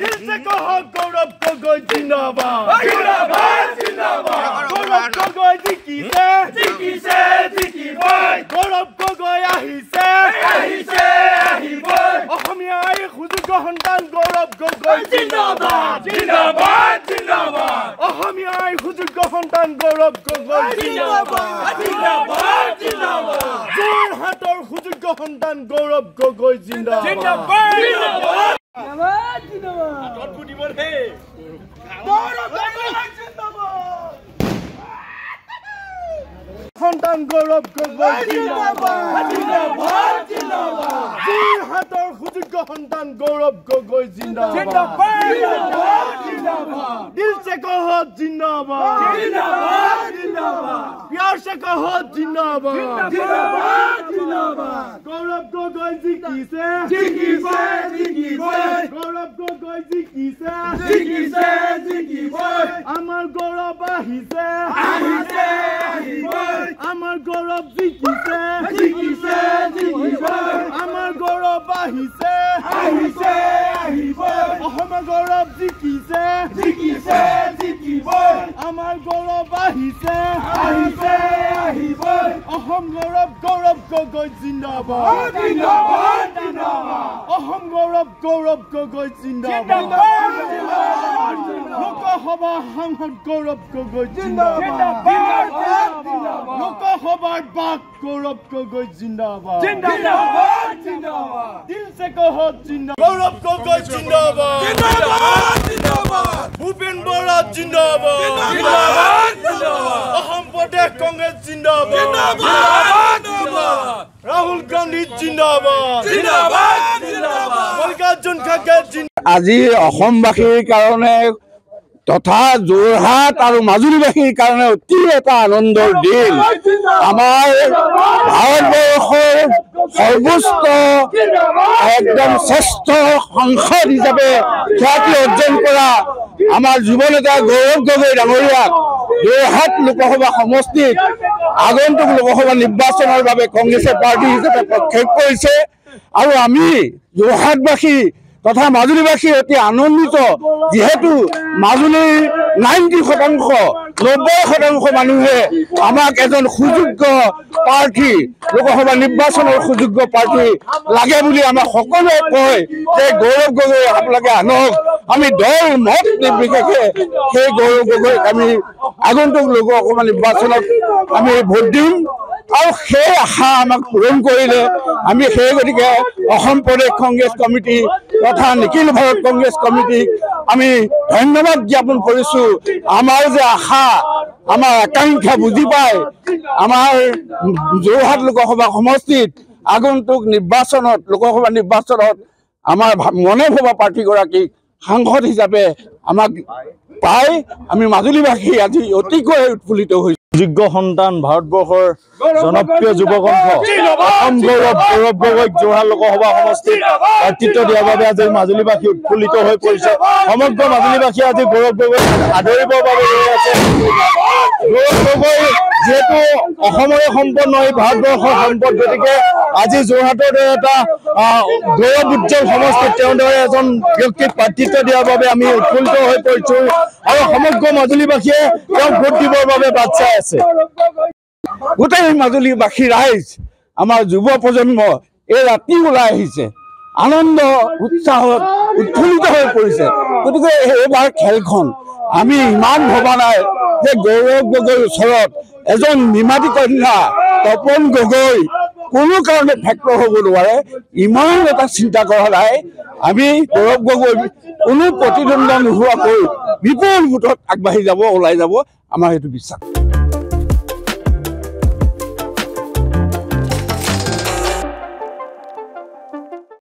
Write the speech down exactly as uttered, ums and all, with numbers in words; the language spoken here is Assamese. গৌৰৱ গগৈ জিন্দাবাদ জিন্দাবাদ জিন্দাবাদ গৌৰৱ গগৈ জিকিছে জিকিছে জিকিবই গৌৰৱ গগৈ আহিছে আহিছে আহিবই অসমীয়াৰ সুযোগ্য সন্তান গৌৰৱ গগৈ জিন্দাবাদ জিন্দাবাদ জিন্দাবাদ অসমীয়াৰ সুযোগ্য সন্তান গৌৰৱ গগৈ জিন্দাবাদ জিন্দাবাদ জিন্দাবাদ যোৰহাটৰ সুযোগ্য সন্তান গৌৰৱ গগৈ জিন্দাবাদ সন্তান গৌৰৱ গগৈ জিন্দাবাদ জিন্দাবাদ জিন্দাবাদ যোৰহাটৰ সুযোগ্য সন্তান গৌৰৱ গগৈ জিন্দাবাদ জিন্দাবাদ জিন্দাবাদ দিল সে কহো জিন্দাবাদ জিন্দাবাদ জিন্দাবাদ প্যাৰ সে কহো জিন্দাবাদ জিন্দাবাদ জিন্দাবাদ গৌৰৱ গগৈ জিকিছে জিকিছে জিকিবই গৌৰৱ গগৈ জিকিছে জিকিছে জিকিবই আমাৰ গৌৰৱ আহিছে আহিছে আহিবই আমাৰ গৌৰৱ জিকিছে জিকিছে জিকিবই আমাৰ গৌৰৱ আহিছে আহিছে আহিবই অসমৰ গৌৰৱ জিকিছে জিকিছে জিকিবই আমাৰ গৌৰৱ আহিছে আহিছে আহিবই অসম গৌৰৱ গৌৰৱ গগৈ জিন্দাবাদ জিন্দাবাদ জিন্দাবাদ অসম গৌৰৱ গৌৰৱ গগৈ জিন্দাবাদ জিন্দাবাদ লোকসভা সাংসদ গৌৰৱ গগৈ জিন্দাবাদ লোকসভাৰ বাক গৌৰৱ গগৈ জিন্দাবাদ জিন্দাবাদ জিন্দাবাদ দিল সে কহো জিন্দাবাদ গৌৰৱ গগৈ জিন্দাবাদ জিন্দাবাদ জিন্দাবাদ ভূপেন বৰা জিন্দাবাদ জিন্দাবাদ জিন্দাবাদ অসম প্ৰদেশ কংগ্ৰেছ জিন্দাবাদ জিন্দাবাদ জিন্দাবাদ ৰাহুল গান্ধী জিন্দাবাদ জিন্দাবাদ জিন্দাবাদ মল্লিকাৰ্জুন খৰ্গে জিন্দাবাদ আজি অসমবাসীৰ কাৰণে তথা যোৰহাট আৰু মাজুলীবাসীৰ কাৰণে অতি এটা আনন্দৰ দিন। আমাৰ ভাৰতবৰ্ষৰ সৰ্বোচ্চ একদম শ্ৰেষ্ঠ সাংসদ হিচাপে খ্যাতি অৰ্জন কৰা আমাৰ যুৱনেতা গৌৰৱ গগৈ ডাঙৰীয়াক যোৰহাট লোকসভা সমষ্টিত আগন্তুক লোকসভা নিৰ্বাচনৰ বাবে কংগ্ৰেছে প্ৰাৰ্থী হিচাপে প্ৰক্ষেপ কৰিছে আৰু আমি যোৰহাটবাসী তথা মাজুলীবাসী অতি আনন্দিত, যিহেতু মাজুলীৰ নাইণ্টি শতাংশ নব্বৈ শতাংশ মানুহে আমাক এজন সুযোগ্য প্ৰাৰ্থী, লোকসভা নিৰ্বাচনৰ সুযোগ্য প্ৰাৰ্থী লাগে বুলি আমাক সকলোৱে কয় যে গৌৰৱ গগৈ আপোনালোকে আনক। আমি দল মত নিৰ্বিশেষে সেই গৌৰৱ গগৈক আমি আগন্তুক লোকসভা নিৰ্বাচনত আমি ভোট দিম আৰু সেই আশা আমাক পূৰণ কৰিলে আমি সেই গতিকে অসম প্ৰদেশ কংগ্ৰেছ কমিটি তথা নিখিল ভাৰত কংগ্ৰেছ কমিটিক আমি ধন্যবাদ জ্ঞাপন কৰিছোঁ। আমাৰ যে আশা, আমাৰ আকাংক্ষা বুজি পাই আমাৰ যোৰহাট লোকসভা সমষ্টিত আগন্তুক নিৰ্বাচনত, লোকসভা নিৰ্বাচনত আমাৰ মনে ভবা প্ৰাৰ্থীগৰাকীক সাংসদ হিচাপে আমাক পাই আমি মাজুলীবাসী আজি অতিকৈ উৎফুল্লিত হৈছোঁ। যোগ্য সন্তান ভাৰতবৰ্ষৰ জনপ্ৰিয় যুৱকণ্ঠ অসম গৌৰৱ গৌৰৱ গগৈক যোৰহাট লোকসভা সমষ্টিত প্ৰাৰ্থিত্ব দিয়াৰ বাবে আজি মাজুলীবাসী উৎফুল্লিত হৈ পৰিছে। সমগ্ৰ মাজুলীবাসীয়ে আজি গৌৰৱ গগৈক আদৰিবৰ বাবে ৰৈ আছে। গৌৰৱ গগৈ যিহেতু অসমৰে সম্পদ নহয়, ভাৰতবৰ্ষৰ সম্পদ, গতিকে আজি যোৰহাটৰ দৰে এটা গৌৰৱ উজ্জ্বল সমষ্টিত তেওঁৰ দৰে এজন ব্যক্তিক প্ৰাৰ্থিত্ব দিয়াৰ বাবে আমি উৎফুল্লিত হৈ পৰিছোঁ আৰু সমগ্ৰ মাজুলীবাসীয়ে তেওঁক ভোট দিবৰ বাবে বাট চাই আছে। গোটেই মাজুলীবাসী ৰাইজ, আমাৰ যুৱ প্ৰজন্ম এই ৰাতি ওলাই আহিছে, আনন্দ উৎসাহত উৎফুল্লিত হৈ পৰিছে। গতিকে এইবাৰ খেলখন আমি ইমান ভবা নাই যে গৌৰৱ গগৈৰ ওচৰত এজন নিমাতী কন্যা তপন গগৈ কোনো কাৰণে ফেক্টৰ হ'ব নোৱাৰে, ইমান এটা চিন্তা কৰা নাই। আমি গৌৰৱ গগৈ কোনো প্ৰতিদ্বন্দ্বিতা নোহোৱাকৈ বিপুল ভোটত আগবাঢ়ি যাব, ওলাই যাব, আমাৰ সেইটো বিশ্বাস।